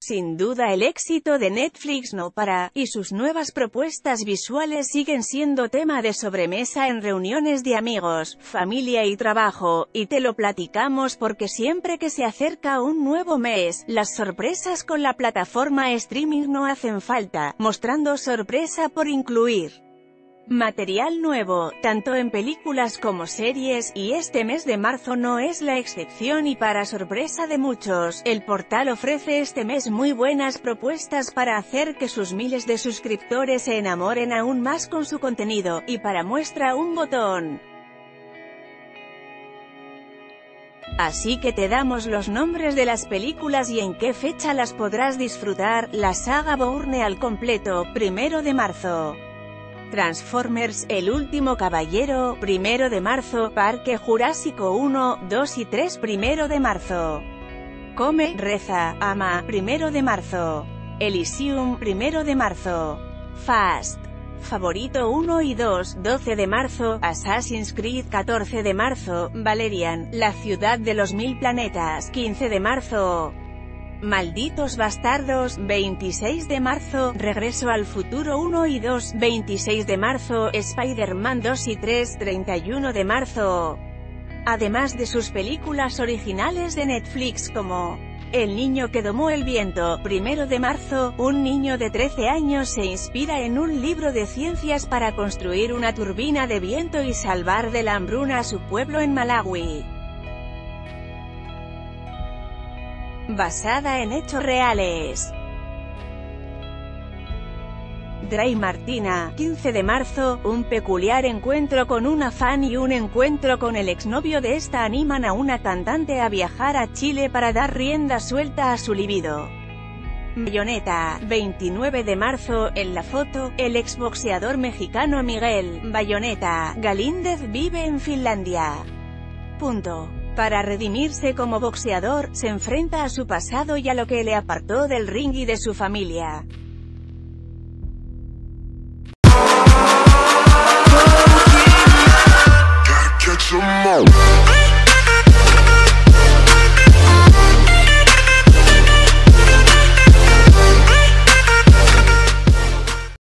Sin duda el éxito de Netflix no para, y sus nuevas propuestas visuales siguen siendo tema de sobremesa en reuniones de amigos, familia y trabajo, y te lo platicamos porque siempre que se acerca un nuevo mes, las sorpresas con la plataforma streaming no hacen falta, mostrando sorpresa por incluir material nuevo, tanto en películas como series, y este mes de marzo no es la excepción y para sorpresa de muchos, el portal ofrece este mes muy buenas propuestas para hacer que sus miles de suscriptores se enamoren aún más con su contenido, y para muestra un botón. Así que te damos los nombres de las películas y en qué fecha las podrás disfrutar, la saga Bourne al completo, 1 de marzo. Transformers, El último caballero, 1 de marzo, Parque Jurásico 1, 2 y 3, 1 de marzo. Come, reza, ama, 1 de marzo. Elysium, 1 de marzo. Fast, Favorito 1 y 2, 12 de marzo. Assassin's Creed, 14 de marzo. Valerian, La ciudad de los mil planetas, 15 de marzo. Malditos bastardos, 26 de marzo, Regreso al futuro 1 y 2, 26 de marzo, Spider-Man 2 y 3, 31 de marzo. Además de sus películas originales de Netflix como El niño que domó el viento, 1 de marzo, un niño de 13 años se inspira en un libro de ciencias para construir una turbina de viento y salvar de la hambruna a su pueblo en Malawi. Basada en hechos reales. Drey Martina, 15 de marzo, un peculiar encuentro con una fan y un encuentro con el exnovio de esta animan a una cantante a viajar a Chile para dar rienda suelta a su libido. Bayonetta, 29 de marzo, en la foto, el exboxeador mexicano Miguel Bayonetta Galíndez vive en Finlandia. Para redimirse como boxeador, se enfrenta a su pasado y a lo que le apartó del ring y de su familia.